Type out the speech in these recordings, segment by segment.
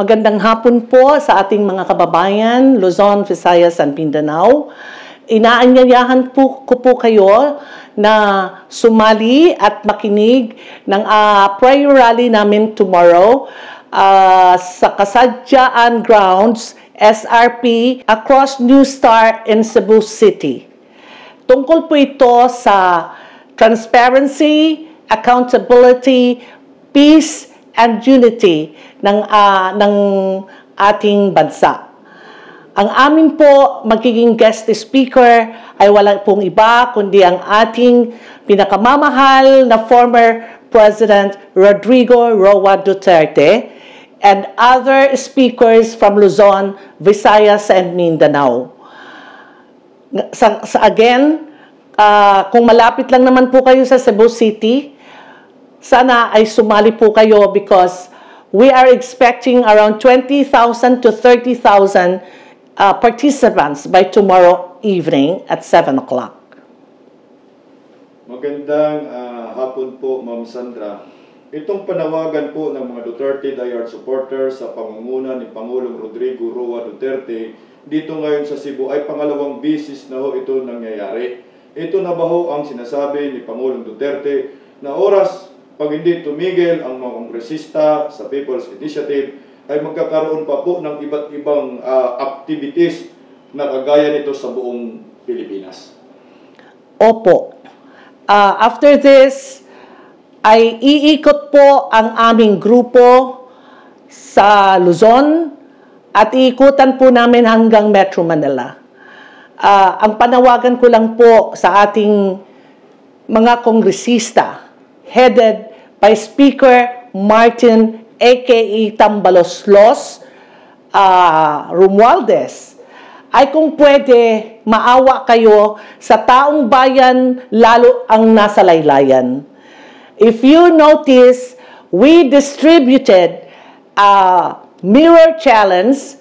Magandang hapon po sa ating mga kababayan, Luzon, Visayas, and Mindanao. Inaanyayahan ko po kayo na sumali at makinig ng prayer rally namin tomorrow sa Kasadyaan Grounds, SRP, across New Star in Cebu City. Tungkol po ito sa transparency, accountability, peace, and unity ng ating bansa. Ang amin po magiging guest speaker ay wala pong iba kundi ang ating pinakamamahal na former President Rodrigo Roa Duterte and other speakers from Luzon, Visayas, and Mindanao. Again, kung malapit lang naman po kayo sa Cebu City, sana ay sumali po kayo because we are expecting around 20,000 to 30,000 participants by tomorrow evening at 7 o'clock. Magandang hapon po, Ma'am Sandra. Itong panawagan po ng mga Duterte diehard supporters sa pangunguna ni Pangulong Rodrigo Roa Duterte dito ngayon sa Cebu ay pangalawang bisis na ho ito nangyayari. Ito na ba ho ang sinasabi ni Pangulong Duterte na oras pag hindi tumigil ang mga kongresista sa People's Initiative ay magkakaroon pa po ng iba't ibang activities na kagaya nito sa buong Pilipinas. Opo. After this, ay iikot po ang aming grupo sa Luzon at iikutan po namin hanggang Metro Manila. Ang panawagan ko lang po sa ating mga kongresista, headed by Speaker Martin a.k.a. Tambaloslos Romualdez, ay kung pwede, maawa kayo sa taong bayan, lalo ang nasa laylayan. If you notice, we distributed a mirror challenge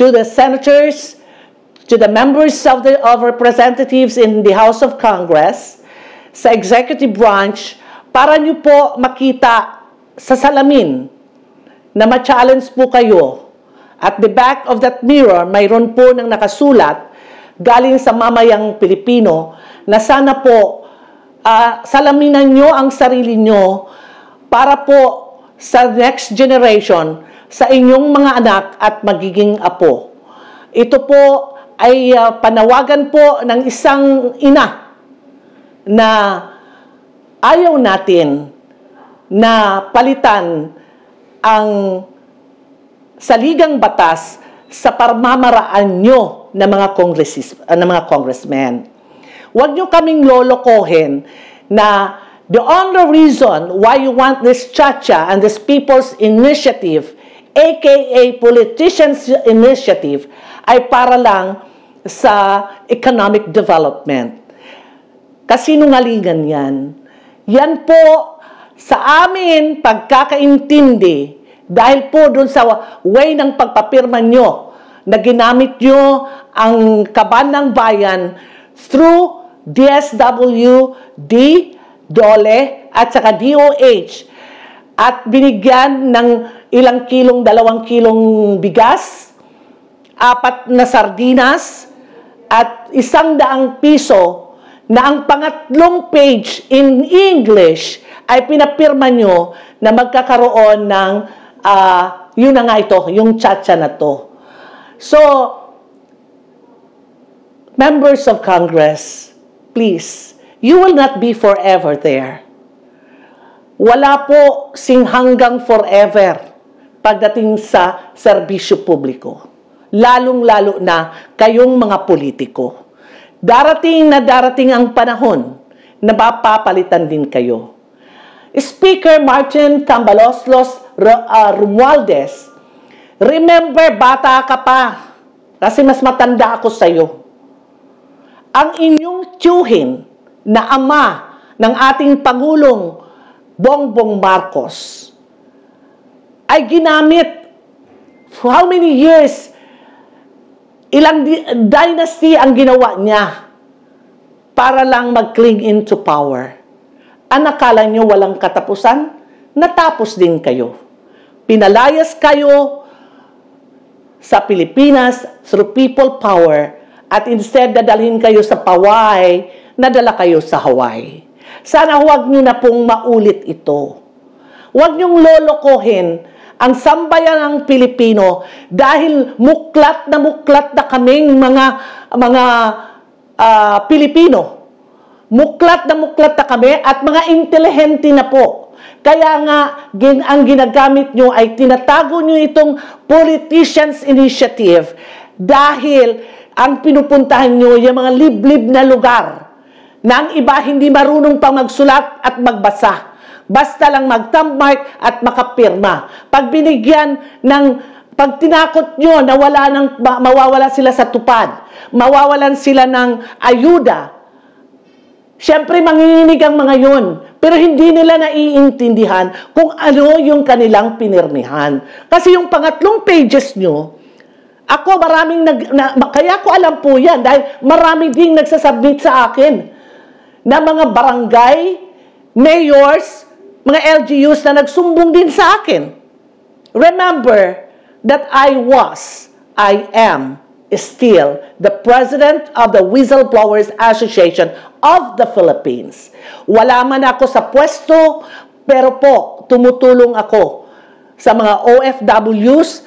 to the senators, to the members of the representatives in the House of Congress, sa executive branch, para nyo po makita sa salamin na ma-challenge po kayo. At the back of that mirror, mayroon po ng nakasulat galing sa mamayang Pilipino na sana po salaminan nyo ang sarili nyo para po sa next generation, sa inyong mga anak at magiging apo. Ito po ay panawagan po ng isang ina na ayaw natin na palitan ang saligang batas sa pamamaraan nyo ng mga congressmen. Huwag nyo kaming lolokohin na the only reason why you want this chacha and this People's Initiative, a.k.a. Politicians' Initiative, ay para lang sa economic development. Kasinungalingan yan. Yan po sa amin pagkakaintindi. Dahil po doon sa way ng pagpapirma nyo na ginamit nyo ang kaban ng bayan through DSWD, Dole, at saka DOH. At binigyan ng ilang kilong, 2 kilong bigas, 4 na sardinas, at 100 piso na ang pangatlong page in English ay pinapirma nyo na magkakaroon ng yun na nga ito, yung chacha na to. So, members of Congress, please, you will not be forever there. Wala po sing hanggang forever pagdating sa serbisyo publiko. Lalong-lalo na kayong mga politiko. Darating na darating ang panahon na mapapalitan din kayo. Speaker Martin Tambaloslos Romualdez, remember, bata ka pa kasi mas matanda ako sa'yo. Ang inyong tiyuhin na ama ng ating Pangulong Bongbong Marcos ay ginamit for how many years, ilang dynasty ang ginawa niya para lang mag-cling into power. Anakala nyo walang katapusan, natapos din kayo. Pinalayas kayo sa Pilipinas through people power at instead dadalhin kayo sa paway, nadala kayo sa Hawaii. Sana huwag niyo na pong maulit ito. Huwag niyong lolokohin ang sambayan ng Pilipino dahil muklat na kaming mga Pilipino. Muklat na kami at mga intelihente na po. Kaya nga ang ginagamit nyo ay tinatago nyo itong Politicians Initiative dahil ang pinupuntahan nyo yung mga liblib na lugar na ang iba hindi marunong pang magsulat at magbasa. Basta lang mag-thumbmark at makapirma. Pag binigyan ng pag tinakot nyo na wala nang, mawawala sila sa tupad, mawawalan sila ng ayuda, siyempre manginginig ang mga yun, pero hindi nila naiintindihan kung ano yung kanilang pinirmihan. Kasi yung pangatlong pages nyo, ako maraming, kaya ko alam po yan, dahil marami ding nagsasubmit sa akin na mga barangay, mayors, mga LGUs na nagsumbong din sa akin. Remember that I am, still the President of the Whistleblowers Association of the Philippines. Wala man ako sa pwesto, pero po, tumutulong ako sa mga OFWs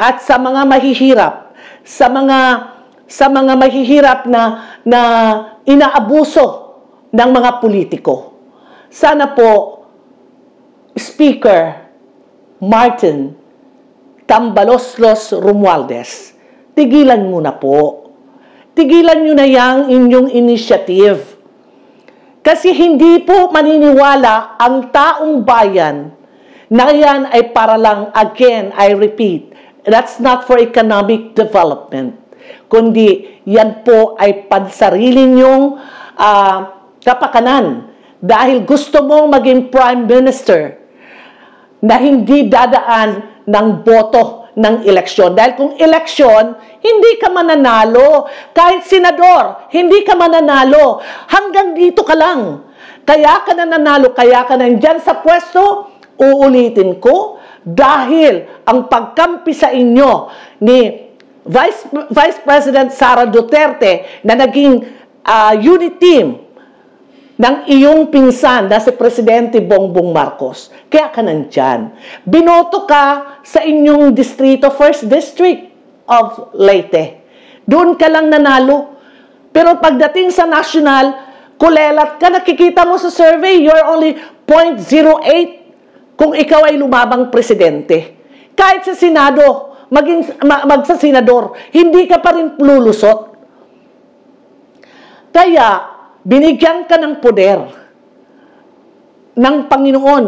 at sa mga mahihirap, sa mga mahihirap na inaabuso ng mga politiko. Sana po, Speaker Martin Tambaloslos Romualdez, tigilan mo na po. Tigilan nyo na yang inyong initiative. Kasi hindi po maniniwala ang taong bayan na yan ay para lang, again, I repeat, that's not for economic development. Kundi yan po ay pansarili nyong kapakanan. Dahil gusto mong maging Prime Minister na hindi dadaan ng boto ng eleksyon. Dahil kung eleksyon, hindi ka mananalo. Kahit senador, hindi ka mananalo. Hanggang dito ka lang. Kaya ka nananalo, kaya ka nandyan sa pwesto, uulitin ko. Dahil ang pagkampi sa inyo ni Vice President Sarah Duterte na naging unit team ng iyong pinsan na si Presidente Bongbong Marcos. Kaya ka nandyan. Binoto ka sa inyong distrito, 1st District of Leyte. Doon ka lang nanalo. Pero pagdating sa national, kulelat ka, nakikita mo sa survey, you're only 0.08 kung ikaw ay lumabang presidente. Kahit sa Senado, magsa senador, hindi ka pa rin lulusot. Kaya, binigyan ka ng poder ng Panginoon.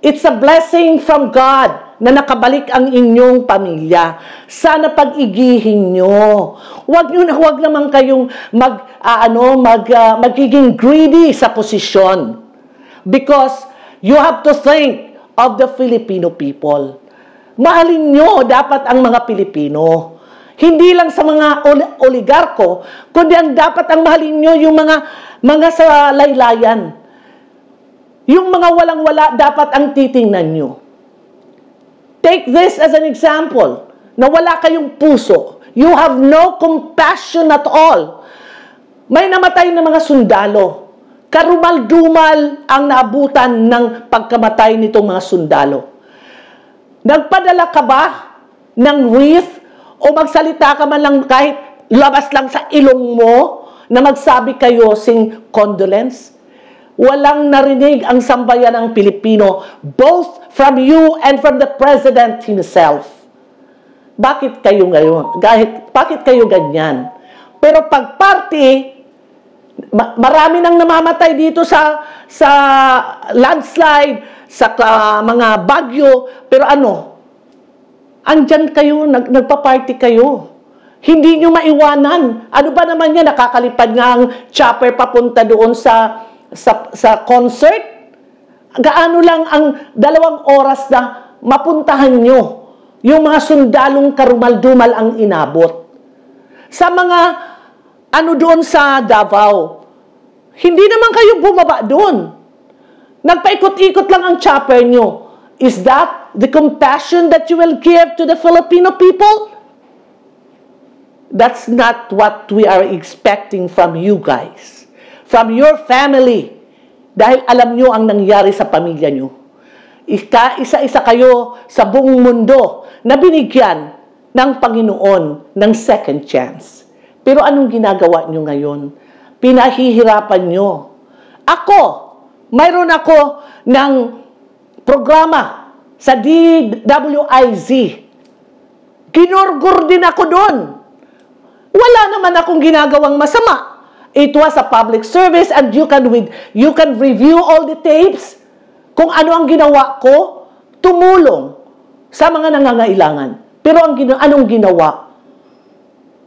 It's a blessing from God na nakabalik ang inyong pamilya. Sana pag-igihin nyo. Huwag naman kayong magiging greedy sa posisyon. Because you have to think of the Filipino people. Mahalin nyo dapat ang mga Pilipino. Hindi lang sa mga oligarko, kundi ang dapat ang mahalin nyo yung mga sa laylayan. Yung mga walang-wala, dapat ang titingnan nyo. Take this as an example, na wala kayong puso. You have no compassion at all. May namatay na mga sundalo. Karumal-dumal ang naabutan ng pagkamatay nitong mga sundalo. Nagpadala ka ba ng wreath? O magsalita ka man lang kahit labas lang sa ilong mo na magsabi kayo sing condolence? Walang narinig ang sambayan ng Pilipino, both from you and from the President himself. Bakit kayo ngayon? Bakit kayo ganyan? Pero pag party, marami nang namamatay dito sa landslide, sa mga bagyo, pero ano? Andyan kayo, nagpa-party kayo. Hindi nyo maiwanan. Ano ba naman yan? Nakakalipad nga ang chopper papunta doon sa concert? Gaano lang ang 2 oras na mapuntahan nyo yung mga sundalong karumaldumal ang inabot. Sa mga doon sa Davao, hindi naman kayo bumaba doon. Nagpaikot-ikot lang ang chopper nyo. Is that the compassion that you will give to the Filipino people? That's not what we are expecting from you guys, from your family. Dahil alam nyo ang nangyari sa pamilya nyo. Isa-isa kayo sa buong mundo na binigyan ng Panginoon ng second chance. Pero anong ginagawa nyo ngayon? Pinahihirapan nyo. Ako, mayroon ako ng programa sa DWIZ. Kinurgur din ako doon. Wala naman akong ginagawang masama. It was a public service and you can review all the tapes kung ano ang ginawa ko, tumulong sa mga nangangailangan. Pero anong ginawa?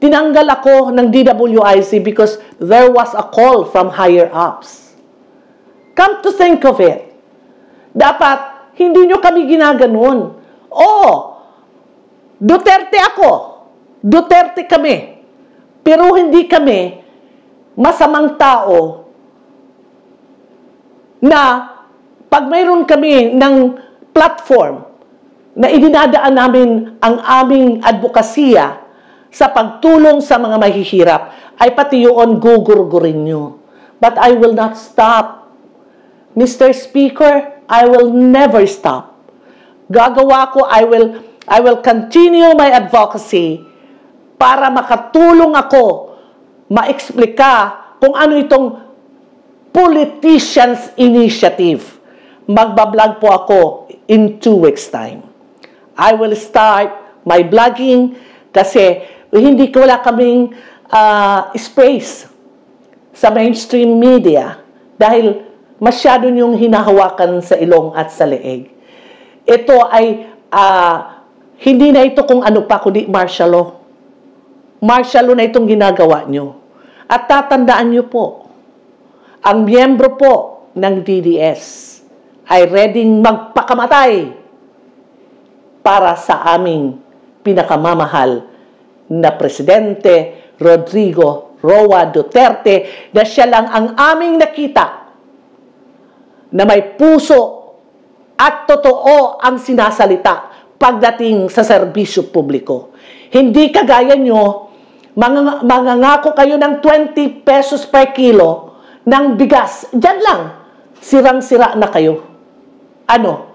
Tinanggal ako ng DWIC because there was a call from higher ups. Come to think of it, dapat hindi nyo kami ginaganon. Oo, Duterte ako. Duterte kami. Pero hindi kami masamang tao na pag mayroon kami ng platform na idinadaan namin ang aming advokasya sa pagtulong sa mga mahihirap, ay pati yun gugurgurin nyo. But I will not stop. Mr. Speaker, I will never stop. Gagawa ko, I will continue my advocacy para makatulong ako ma-explika kung ano itong Politicians Initiative. Magbablog po ako in 2 weeks time. I will start my blogging kasi hindi ko wala kaming space sa mainstream media dahil masyado niyong hinahawakan sa ilong at sa leeg. Ito ay hindi na ito kung ano pa kundi martial law. Martial law na itong ginagawa nyo. At tatandaan nyo po, ang miyembro po ng DDS ay readyng magpakamatay para sa aming pinakamamahal na Presidente Rodrigo Roa Duterte, na siya lang ang aming nakita na may puso at totoo ang sinasalita pagdating sa serbisyo publiko. Hindi kagaya nyo, mangangako kayo ng 20 pesos per kilo ng bigas. Diyan lang, sirang-sira na kayo. Ano?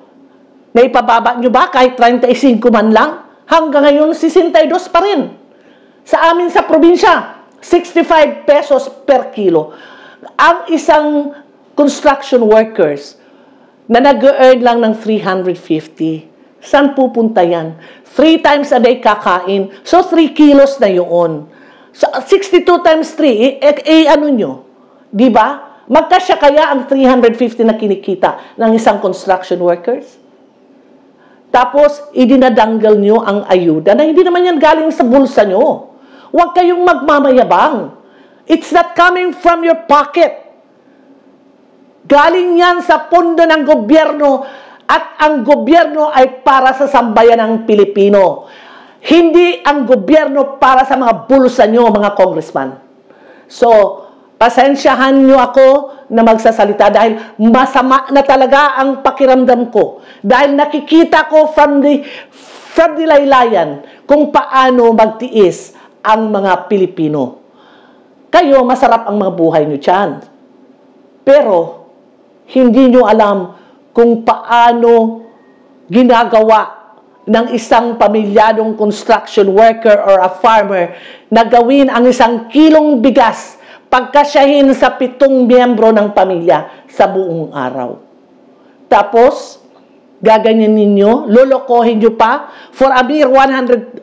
Naipababa nyo ba kahit 35 man lang? Hanggang ngayon, 62 pa rin. Sa amin sa probinsya, 65 pesos per kilo. Ang isang construction workers na nag-earn lang ng 350, saan pupunta yan? 3 times a day kakain. So, 3 kilos na yun. So, 62 times 3, ano nyo? Diba? Magkasya kaya ang 350 na kinikita ng isang construction workers? Tapos, idinadanggal nyo ang ayuda na hindi naman yan galing sa bulsa nyo. Huwag kayong magmamayabang. It's not coming from your pocket. Galing yan sa pondo ng gobyerno. At ang gobyerno ay para sa sambayan ng Pilipino. Hindi ang gobyerno para sa mga bulsa nyo, mga congressman. So, pasensyahan nyo ako na magsasalita dahil masama na talaga ang pakiramdam ko. Dahil nakikita ko from the laylayan kung paano magtiis ang mga Pilipino. Kayo, masarap ang mga buhay nyo dyan. Pero, hindi nyo alam kung paano ginagawa ng isang pamilyadong construction worker or a farmer na gawin ang 1 kilong bigas pagkasyahin sa 7 miyembro ng pamilya sa buong araw. Tapos, gaganyan ninyo, lolokohin nyo pa for a mere 100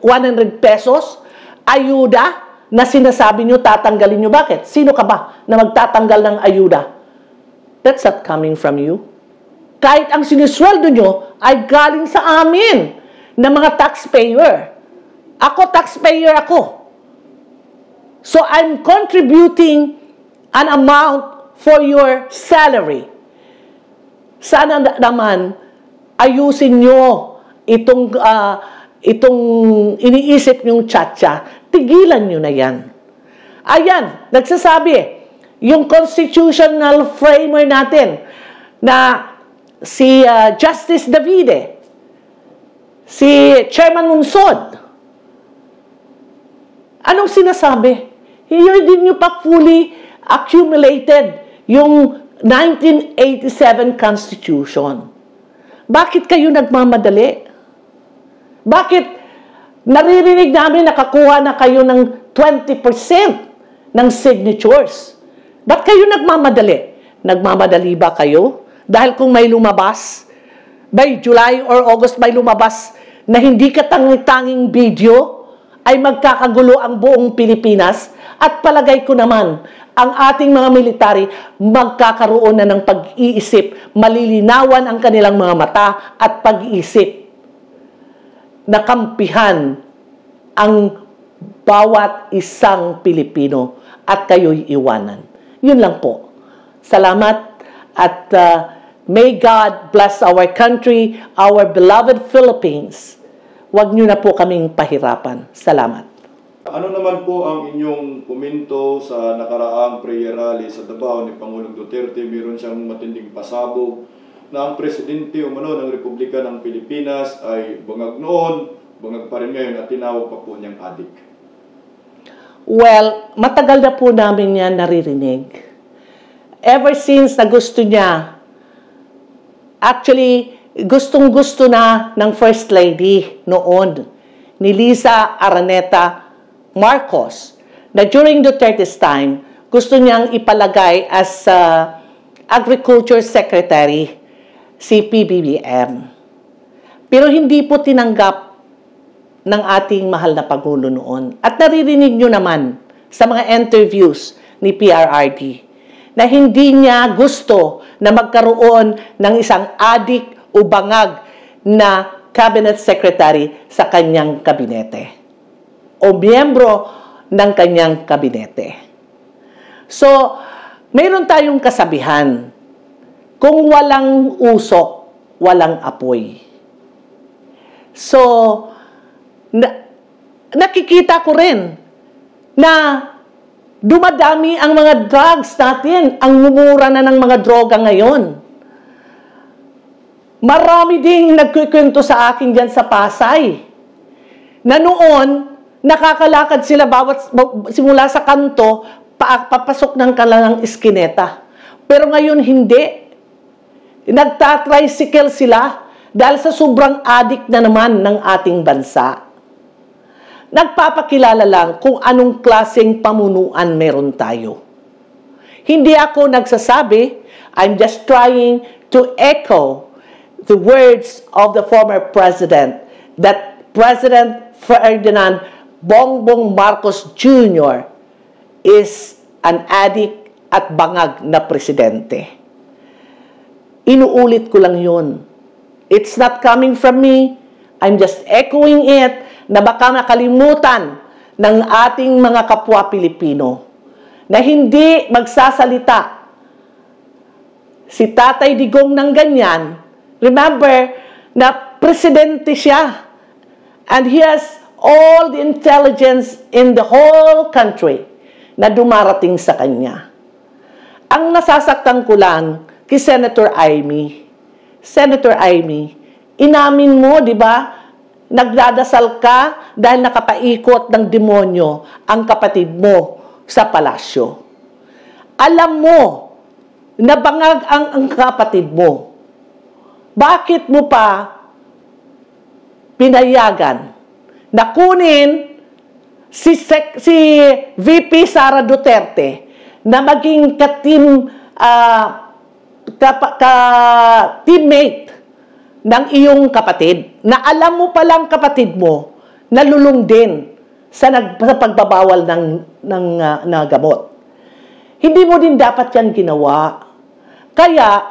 pesos, ayuda na sinasabi nyo, tatanggalin nyo. Bakit? Sino ka ba na magtatanggal ng ayuda? That's not coming from you. Kahit ang sinisweldo nyo ay galing sa amin na mga taxpayer. Ako, taxpayer ako. So, I'm contributing an amount for your salary. Sana naman, ayusin nyo itong iniisip nyong tsa-tsa. Tigilan nyo na yan. Ayan, nagsasabi, yung constitutional framework natin na si Justice Davide, si Chairman Monsod, Anong sinasabi? Here din nyo pa fully accumulated yung 1987 Constitution. Bakit kayo nagmamadali? Bakit naririnig namin nakakuha na kayo ng 20% ng signatures? Ba't kayo nagmamadali? Nagmamadali ba kayo? Dahil kung may lumabas, by July or August may lumabas na hindi katanging video, ay magkakagulo ang buong Pilipinas. At palagay ko naman, ang ating mga military magkakaroon na ng pag-iisip, malilinawan ang kanilang mga mata at pag-iisip. Nakampihan ang bawat isang Pilipino at kayo'y iwanan. Yun lang po. Salamat at may God bless our country, our beloved Philippines. Huwag nyo na po kaming pahirapan. Salamat. Ano naman po ang inyong komento sa nakaraang prayer rally sa Davao ni Pangulong Duterte? Meron siyang matinding pasabog na ang presidente umano ng Republika ng Pilipinas ay bangag noon, bangag pa rin ngayon at tinawag pa po niyang adik. Well, matagal na po namin yan naririnig. Ever since na gusto niya, actually, gustong-gusto na ng First Lady noon, ni Lisa Araneta Marcos, na during Duterte's time, gusto niyang ipalagay as Agriculture Secretary si PBBM. Pero hindi po tinanggap ng ating mahal na Pangulo noon. At naririnig niyo naman sa mga interviews ni PRRD na hindi niya gusto na magkaroon ng isang adik o bangag na Cabinet Secretary sa kanyang kabinete o miyembro ng kanyang kabinete. So, mayroon tayong kasabihan, kung walang usok, walang apoy. So, nakikita ko rin na dumadami ang mga drugs natin, ang mumura na ng mga droga ngayon. Marami ding nagkukwento sa akin dyan sa Pasay na noon, nakakalakad sila bawat simula sa kanto papasok ng kanilang iskineta. Pero ngayon hindi. Nagtatricycle sila dahil sa sobrang adik na naman ng ating bansa. Nagpapakilala lang kung anong klaseng pamunuan meron tayo. Hindi ako nagsasabi, I'm just trying to echo the words of the former president, that President Ferdinand Bongbong Marcos Jr. is an addict at bangag na presidente. Inuulit ko lang yun. It's not coming from me. I'm just echoing it na baka nakalimutan ng ating mga kapwa Pilipino na hindi magsasalita si Tatay Digong ng ganyan. Remember na presidente siya and he has all the intelligence in the whole country na dumarating sa kanya. Ang nasasaktan ko lang kay Senator Imee. Senator Imee, inamin mo, di ba, nagdadasal ka dahil nakapaikot ng demonyo ang kapatid mo sa palasyo. Alam mo na bangag ang kapatid mo. Bakit mo pa pinayagan na kunin si VP Sarah Duterte na maging ka-teammate ng iyong kapatid, na alam mo palang kapatid mo nalulung din sa pagbabawal ng gamot. Hindi mo din dapat yan ginawa. Kaya,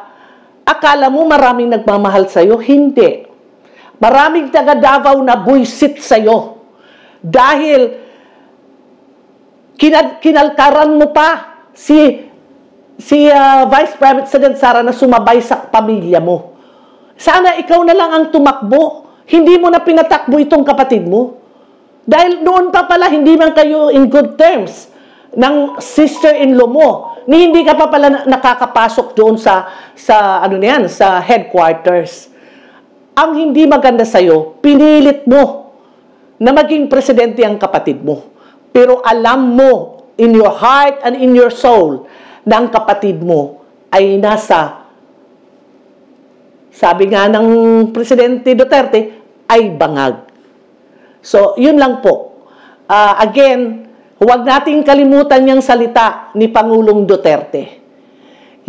akala mo maraming nagmamahal sa'yo? Hindi. Maraming taga Davao na buisit sa'yo dahil kinalkaran mo pa si Vice President Sara na sumabay sa pamilya mo. Sana ikaw na lang ang tumakbo. Hindi mo na pinatakbo itong kapatid mo. Dahil noon pa pala hindi man kayo in good terms ng sister-in-law mo. Ni hindi ka pa pala nakakapasok doon sa headquarters. Ang hindi maganda sa'yo, pinilit mo na maging presidente ang kapatid mo. Pero alam mo, in your heart and in your soul, na ang kapatid mo ay nasa, sabi nga ng Presidente Duterte, ay bangag. So, yun lang po. Again, huwag nating kalimutan yung salita ni Pangulong Duterte.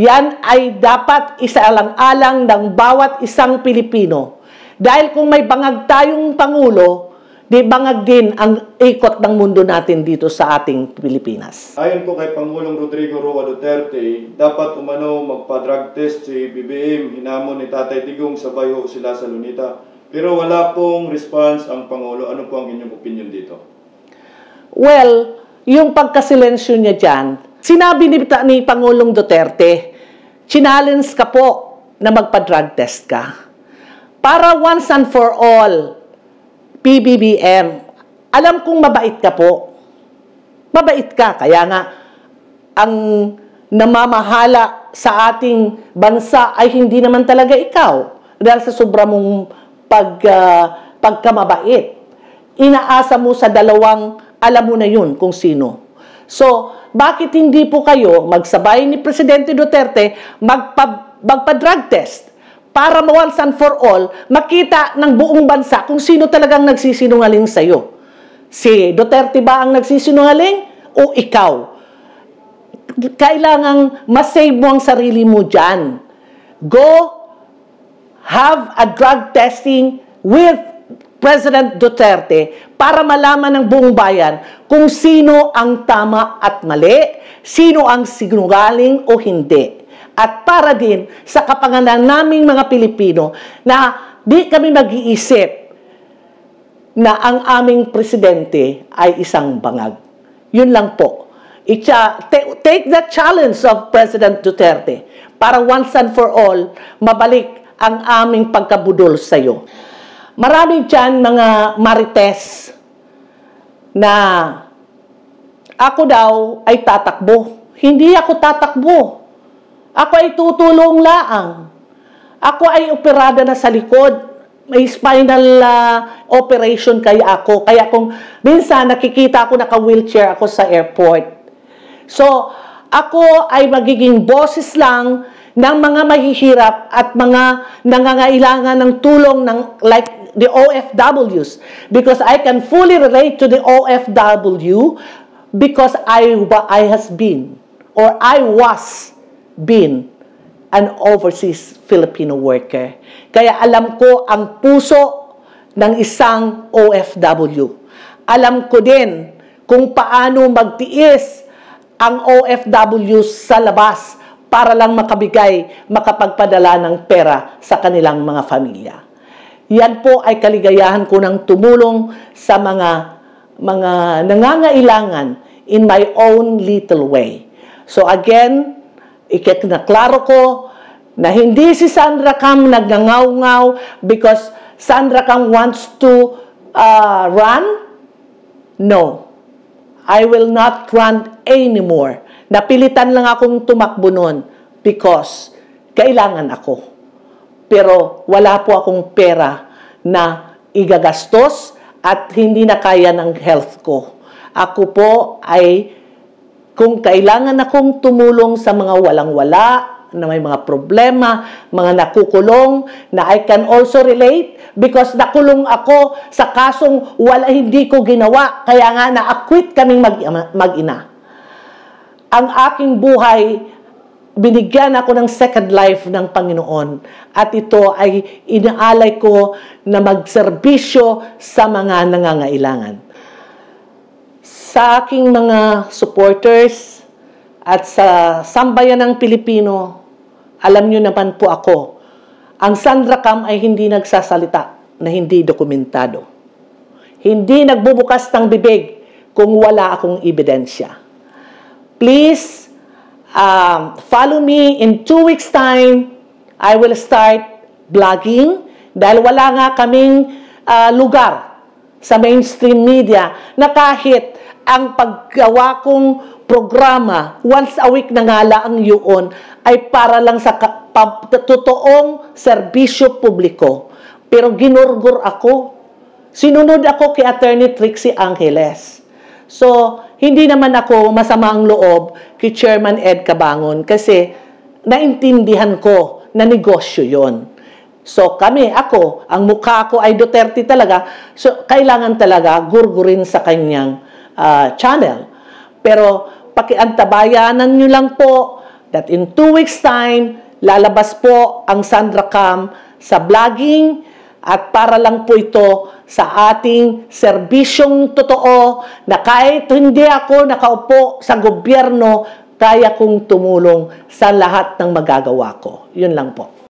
Yan ay dapat isaalang-alang ng bawat isang Pilipino. Dahil kung may bangag tayong Pangulo, di bangag din ang ikot ng mundo natin dito sa ating Pilipinas. Ayon po kay Pangulong Rodrigo Roa Duterte, dapat umano magpa-drug test si PBBM, hinamon ni Tatay Digong, sabay ho sila sa Lunita. Pero wala pong response ang Pangulo. Ano po ang inyong opinion dito? Well, yung pagkasilensyo niya dyan, sinabi ni Pangulong Duterte, challenge ka po na magpa-drug test ka. Para once and for all, PBBM, alam kong mabait ka po. Mabait ka, kaya nga ang namamahala sa ating bansa ay hindi naman talaga ikaw dahil sa sobra mong pagkamabait. Inaasa mo sa dalawang, alam mo na yun kung sino. So, bakit hindi po kayo magsabay ni Presidente Duterte magpa-drug test? Para once and for all, makita ng buong bansa kung sino talagang nagsisinungaling sa'yo. Si Duterte ba ang nagsisinungaling o ikaw? Kailangang masave mo ang sarili mo dyan. Go have a drug testing with President Duterte para malaman ng buong bayan kung sino ang tama at mali, sino ang sinungaling o hindi. At para din sa kapanganan naming mga Pilipino na di kami mag-iisip na ang aming presidente ay isang bangag. Yun lang po. Take the challenge of President Duterte para once and for all mabalik ang aming pagkabudol sa iyo. Marami dyan mga marites na ako daw ay tatakbo. Hindi ako tatakbo. Ako ay tutulong laang. Ako ay operada na sa likod. May spinal operation kaya ako. Kaya kung minsan nakikita ako naka-wheelchair ako sa airport. So, ako ay magiging boses lang ng mga mahihirap at mga nangangailangan ng tulong ng like the OFWs. Because I can fully relate to the OFW because I has been or I was been an overseas Filipino worker. Kaya alam ko ang puso ng isang OFW. Alam ko din kung paano magtiis ang OFW sa labas para lang makabigay, makapagpadala ng pera sa kanilang mga pamilya. Yan po ay kaligayahan ko ng tumulong sa mga nangangailangan in my own little way. So again, ikinaklaro ko na hindi si Sandra Cam nagnangaw-ngaw because Sandra Cam wants to run. No, I will not run anymore. Napilitan lang akong tumakbo nun because kailangan ako. Pero wala po akong pera na igagastos at hindi na kaya ng health ko. Ako po ay kung kailangan akong tumulong sa mga walang-wala, na may mga problema, mga nakukulong, na I can also relate because nakulong ako sa kasong wala, hindi ko ginawa, kaya nga na-acquit kaming mag-ina. Ang aking buhay, binigyan ako ng second life ng Panginoon at ito ay inaalay ko na magserbisyo sa mga nangangailangan. Sa aking mga supporters at sa sambayan ng Pilipino, alam nyo naman po ako, ang Sandra Cam ay hindi nagsasalita na hindi dokumentado. Hindi nagbubukas ng bibig kung wala akong ebidensya. Please, follow me in 2 weeks time. I will start blogging dahil wala nga kaming lugar sa mainstream media na kahit ang paggawa kong programa, once a week na nga lang yun, ay para lang sa totoong serbisyo publiko. Pero ginurgur ako. Sinunod ako kay Attorney Trixie Angeles. So, hindi naman ako masama ang loob kay Chairman Ed Kabangon kasi naintindihan ko na negosyo yon. So, ako, ang mukha ko ay Duterte talaga. So, kailangan talaga gurgurin sa kanyang channel. Pero, pakiantabayanan nyo lang po that in 2 weeks time, lalabas po ang Sandra Cam sa vlogging at para lang po ito sa ating serbisyong totoo na kahit hindi ako nakaupo sa gobyerno, kaya kong tumulong sa lahat ng magagawa ko. Yun lang po.